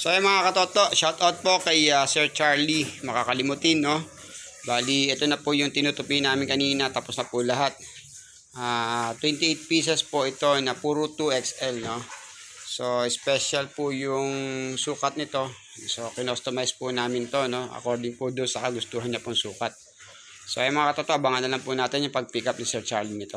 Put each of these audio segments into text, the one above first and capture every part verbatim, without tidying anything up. So ay mga katoto, shoutout po kay uh, Sir Charlie, makakalimutin no. Bali, ito na po yung tinutupi namin kanina, tapos na po lahat. Uh, twenty-eight pieces po ito na puro two X L no. So special po yung sukat nito. So kinostomize po namin to no, according po do sa kagustuhan niya pong sukat. So ay mga katoto, abangan na lang po natin yung pag-pick up ni Sir Charlie nito.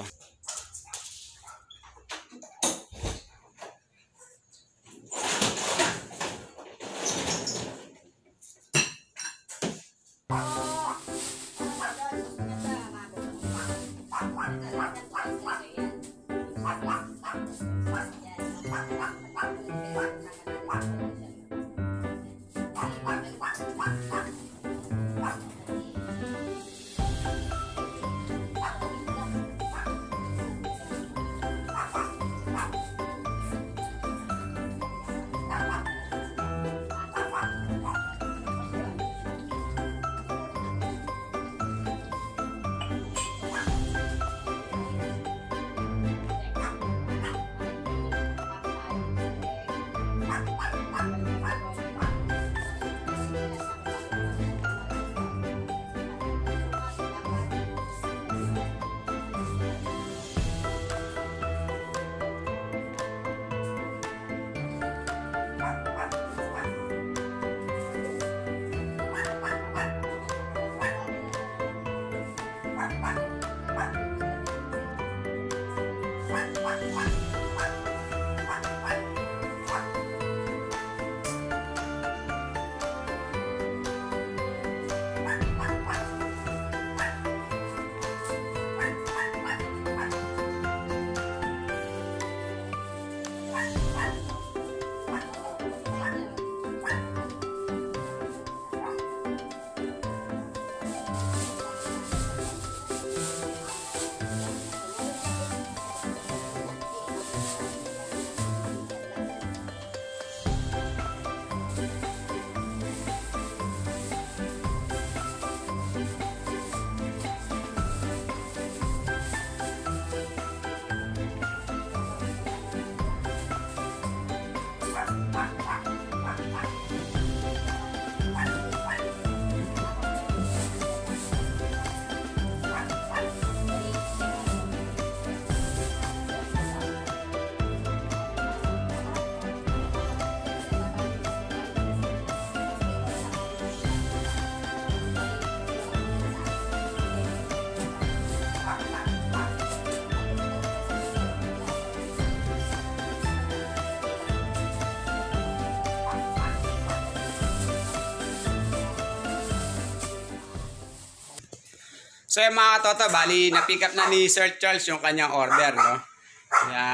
So yung mga katoto, bali na-pick up na ni Sir Charles yung kanyang order, no? Kaya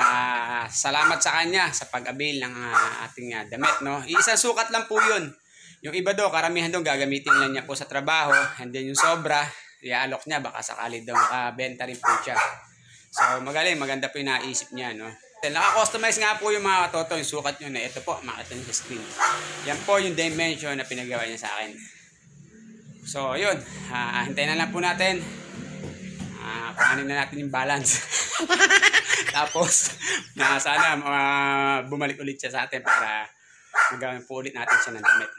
salamat sa kanya sa pag-avail ng uh, ating uh, damit, no? Iisang sukat lang po yun. Yung iba daw, karamihan daw gagamitin lang niya po sa trabaho. And then yung sobra, i-alok niya, baka sakali daw makabenta rin po siya. So magaling, maganda po yung naisip niya, no? Naka-customize nga po yung mga katoto, yung sukat nyo na ito po, makita niyo sa screen. Yan po yung dimension na pinagawa niya sa akin. So, yun. Uh, hintayin na lang po natin. Uh, Kuhanin na natin yung balance. Tapos, na sana uh, bumalik ulit siya sa atin para magawin po ulit natin siya ng damit.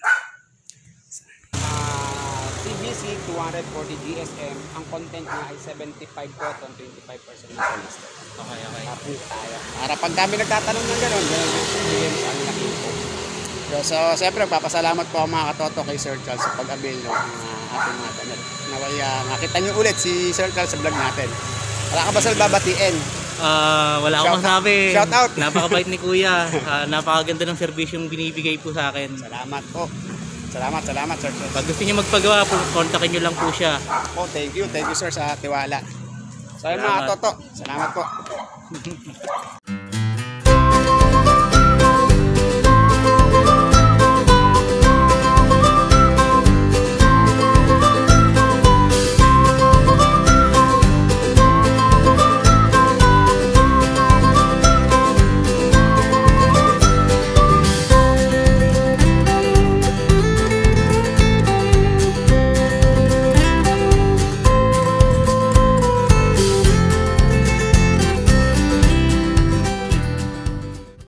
Uh, T V C two forty G S M, ang content niya ay seventy-five cotton, twenty-five percent polyester. Okay, okay. Tapos tayo. Para pag kami nagtatanong ng gano'n, gano'n yung sa amin na-info. So, siyempre, papasalamat po ang mga katoto kay Sir Charles sa pag-avail ng uh, ating mga damit. Nawaya, nakita nyo ulit si Sir Charles sa vlog natin. Wala ka ba sa babatiin? Uh, wala akong masabi. Shout out! Napakabait ni Kuya. Uh, napakaganda ng service yung binibigay po sa akin. Salamat po. Salamat, salamat Sir Charles. Pag gusto nyo magpagawa, kontakin nyo lang po siya. Oh, thank you. Thank you Sir sa tiwala. So, salamat. Mga katoto, salamat po.